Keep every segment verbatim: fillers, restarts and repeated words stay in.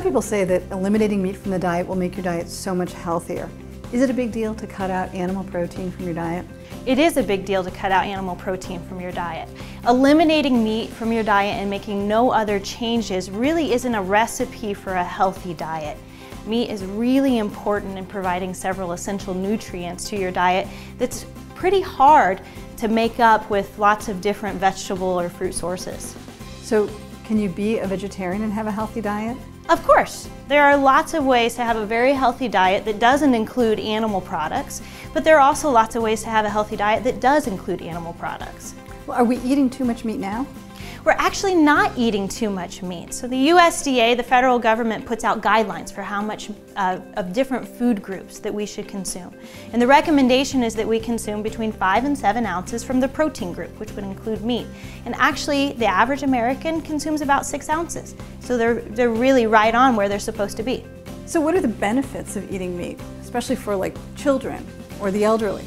Some people say that eliminating meat from the diet will make your diet so much healthier. Is it a big deal to cut out animal protein from your diet? It is a big deal to cut out animal protein from your diet. Eliminating meat from your diet and making no other changes really isn't a recipe for a healthy diet. Meat is really important in providing several essential nutrients to your diet that's pretty hard to make up with lots of different vegetable or fruit sources. So can you be a vegetarian and have a healthy diet? Of course, there are lots of ways to have a very healthy diet that doesn't include animal products, but there are also lots of ways to have a healthy diet that does include animal products. Well, are we eating too much meat now? We're actually not eating too much meat. So the U S D A, the federal government, puts out guidelines for how much uh, of different food groups that we should consume. And the recommendation is that we consume between five and seven ounces from the protein group, which would include meat. And actually, the average American consumes about six ounces. So they're, they're really right on where they're supposed to be. So what are the benefits of eating meat, especially for like children or the elderly?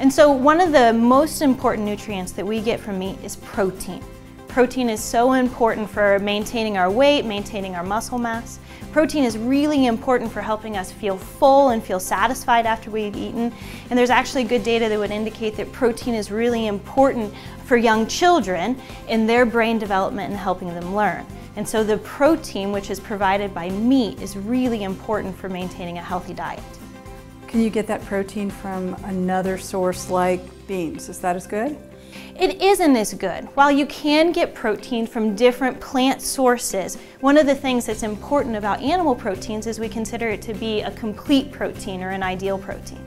And so one of the most important nutrients that we get from meat is protein. Protein is so important for maintaining our weight, maintaining our muscle mass. Protein is really important for helping us feel full and feel satisfied after we've eaten. And there's actually good data that would indicate that protein is really important for young children in their brain development and helping them learn. And so the protein, which is provided by meat, is really important for maintaining a healthy diet. Can you get that protein from another source like beans? Is that as good? It isn't as good. While you can get protein from different plant sources, one of the things that's important about animal proteins is we consider it to be a complete protein or an ideal protein.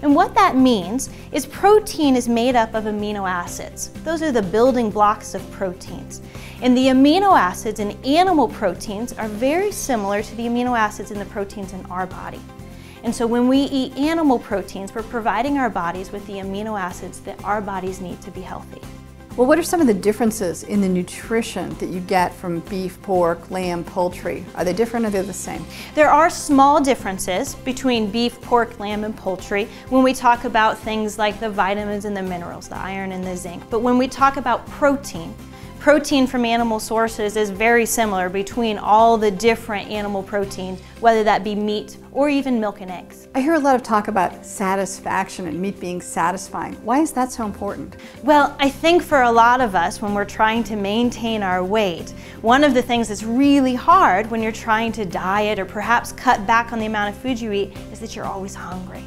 And what that means is protein is made up of amino acids. Those are the building blocks of proteins. And the amino acids in animal proteins are very similar to the amino acids in the proteins in our body. And so when we eat animal proteins, we're providing our bodies with the amino acids that our bodies need to be healthy. Well, what are some of the differences in the nutrition that you get from beef, pork, lamb, poultry? Are they different or are they the same? There are small differences between beef, pork, lamb, and poultry when we talk about things like the vitamins and the minerals, the iron and the zinc. But when we talk about protein, protein from animal sources is very similar between all the different animal proteins, whether that be meat or even milk and eggs. I hear a lot of talk about satisfaction and meat being satisfying. Why is that so important? Well, I think for a lot of us, when we're trying to maintain our weight, one of the things that's really hard when you're trying to diet or perhaps cut back on the amount of food you eat is that you're always hungry.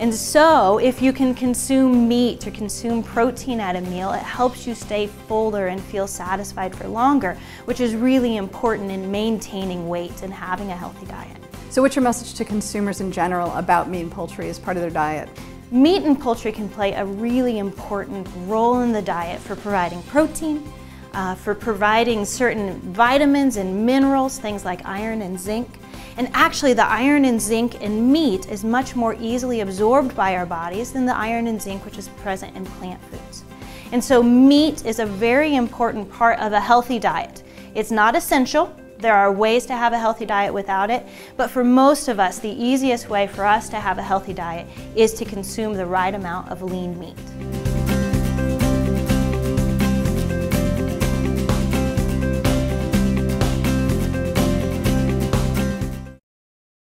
And so, if you can consume meat or consume protein at a meal, it helps you stay fuller and feel satisfied for longer, which is really important in maintaining weight and having a healthy diet. So what's your message to consumers in general about meat and poultry as part of their diet? Meat and poultry can play a really important role in the diet for providing protein, uh, for providing certain vitamins and minerals, things like iron and zinc. And actually, the iron and zinc in meat is much more easily absorbed by our bodies than the iron and zinc which is present in plant foods. And so meat is a very important part of a healthy diet. It's not essential. There are ways to have a healthy diet without it, but for most of us, the easiest way for us to have a healthy diet is to consume the right amount of lean meat.